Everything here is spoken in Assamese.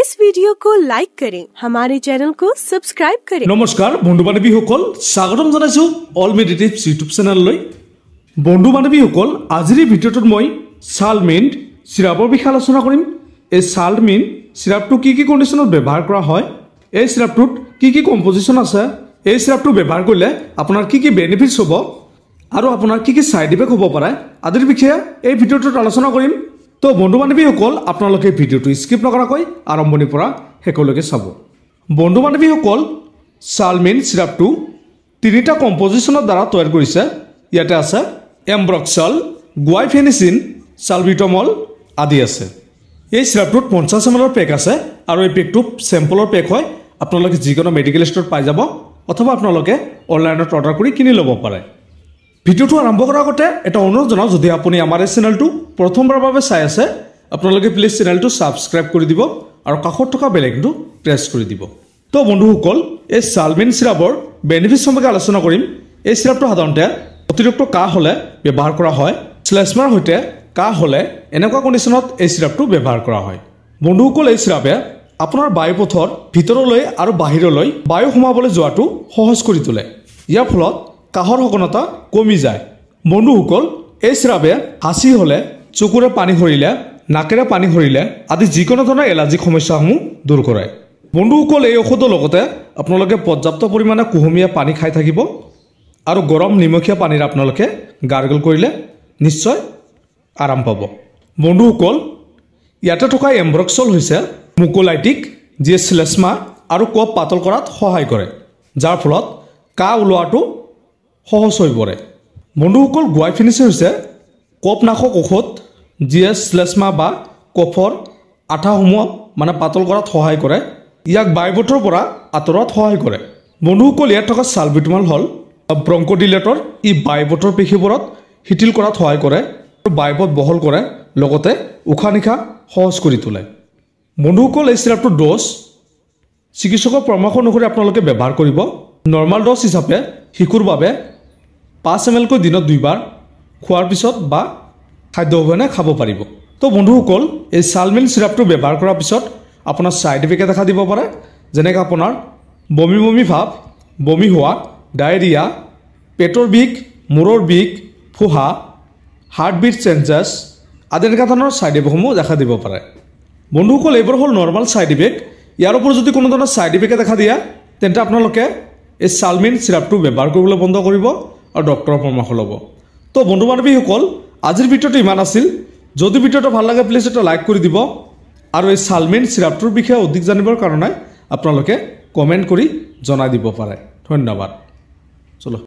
इस वीडियो को लाइक करें, हमारे चैनल को सब्सक्राइब करें। नमस्कार बंधु बान्धवी सकल, स्वागतम जानाइছো All Made Tips YouTube channel লৈ। बंधु बान्धवी सकल, আজিৰ ভিডিঅ'টোত মই সালমিন্ট সিৰাপৰ বিষয়ে আলোচনা কৰিম। এই সালমিন্ট সিৰাপটো কি কি কণ্ডিশ্যনত ব্যৱহাৰ কৰা হয়, এই সিৰাপটোত কি কি কম্পোজিশ্যন আছে, এই সিৰাপটো ব্যৱহাৰ কৰিলে আপোনাৰ কি কি বেনিফিটছ হ'ব আৰু আপোনাৰ কি কি সাইড ইফেক্ট হ'ব পাৰে আদিৰ বিষয়ে এই ভিডিঅ'টোত আলোচনা কৰিম। तो बंधु बान्धवी सकल, आपनालोके भिडिओटो स्किप नकराकै आरम्भणिर परा हेकलके चाब। बंधु बान्धवी सकल, सालमिन्ट सिरापटो तिनिटा कम्पोजिशনৰ द्वारा तयार কৰিছে। ইয়াতে আছে এমব্ৰক্সল, গুৱাইফেনিচিন, সালবিটমল आदि আছে। এই সিৰাপটোত 50 ml পেক আছে আৰু এই পেকটো স্যাম্পলৰ পেক হয়। আপোনালোকে যিকোনো মেডিকেল ষ্ট'ৰত পাই যাব অথবা আপোনালোকে অনলাইনত অৰ্ডাৰ কৰি কিনি ল'ব পাৰে। ভিডিওটো আৰম্ভ কৰাৰ আগতে এটা অনুৰোধ জনাও, যদি আপুনি আমাৰ এই চেনেলটো প্ৰথমবাৰৰ বাবে চাই আছে আপোনালোকে প্লিজ চেনেলটো সাবস্ক্ৰাইব কৰি দিব আৰু কাষত থকা বেল আইকনটো প্ৰেছ কৰি দিব। তো বন্ধুসকল, এই সালমিন্ট সিৰাপৰ বেনিফিট সম্পৰ্কে আলোচনা কৰিম। এই সিৰাপটো সাধাৰণতে অতিৰিক্ত কাহ হ'লে ব্যৱহাৰ কৰা হয়। শ্লেষ্মাৰ হৈতে কাহ হ'লে এনেকুৱা কণ্ডিশ্যনত এই সিৰাপটো ব্যৱহাৰ কৰা হয়। বন্ধুসকল, এই সিৰাপে আপোনাৰ বায়ুপথৰ ভিতৰলৈ আৰু বাহিৰলৈ বায়ু সোমাবলৈ যোৱাটো সহজ কৰি তোলে। ইয়াৰ ফলত কাহৰ সঘনতা কমি যায়। বন্ধুসকল, এই সিৰাপে হাসি হলে, চকুৰে পানী সৰিলে, নাকেৰে পানী সৰিলে আদি যিকোনো ধৰণৰ এলাৰ্জিক সমস্যাসমূহ দূৰ কৰে। বন্ধুসকল, এই ঔষধৰ লগতে আপোনালোকে পৰ্যাপ্ত পৰিমাণে কুহুমীয়া পানী খাই থাকিব আৰু গৰম নিমখীয়া পানীৰ আপোনালোকে গাৰ্গল কৰিলে নিশ্চয় আৰাম পাব। বন্ধুসকল, ইয়াতে থকা এমব্ৰক্সল হৈছে মুকোলাইটিক, যিয়ে শ্লেষ্মা আৰু কফ পাতল কৰাত সহায় কৰে, যাৰ ফলত কাহ ওলোৱাটো सहज हो पड़े। बंधुसकल गुवाइफेनिसिन कफ नाशक औषध, जिये श्लेष्मा बा कफर आठासमूह माना पातल करात सहाय करे, इयाक बायुपथर परा आतरात सहाय करे। बंधुसकल, इयात थका सालबिटमल हल ब्रंकोडिलेटर, इ बायुपथर पेशीबरत शिथिल करात सहाय करे, बायुपथ बहल करे, लगते उखा निखा सहज करि तोले। बंधुसकल, एइ सिरापटो डोज चिकित्सकर परामर्श अनुसरि आपनालोके व्यवहार करिब। नर्माल डोज हिसापे शिशुर बारे 5 ml दिन 2 बार खुआर पिछत बा खाद्य अभियाने खाब पारिब। तो बंधुसकल, ये सालमिन्ट सिरापटो व्यवहार करार पिछत आपनार साइड इफेक्ट देखा दिब पारे, जेनेका आपनार बमी बमी भाव, बमी हुआ, डायरिया, पेटर बिष, मूरर बिष, फुहा, हार्ट बीट चेन्जेस आदि एनेका धৰণৰ साइड इफेक्टসমূহ দেখা দিব পাৰে। বন্ধুসকল, এইবোৰ হ'ল নৰ্মাল সাইড ইফেক্ট। ইয়াৰ ওপৰত যদি কোনো ধৰণৰ সাইড ইফেক্ট দেখা দিয়া তেন্তে আপোনালোকে এই সালমিন্ট সিৰাপটো ব্যৱহাৰ কৰিবলৈ বন্ধ কৰিব আৰু ডক্টৰৰ পৰামৰ্শ ল'ব। তো বন্ধু বান্ধৱীসকল, আজিৰ ভিডিঅ'টো ইমান আছিল। যদি ভিডিঅ'টো ভাল লাগে প্লিজ এটা লাইক কৰি দিব আৰু এই সালমিন্ট সিৰাপটোৰ বিষয়ে অধিক জানিবৰ কাৰণে আপোনালোকে কমেণ্ট কৰি জনাই দিব পাৰে। ধন্যবাদ। চলো।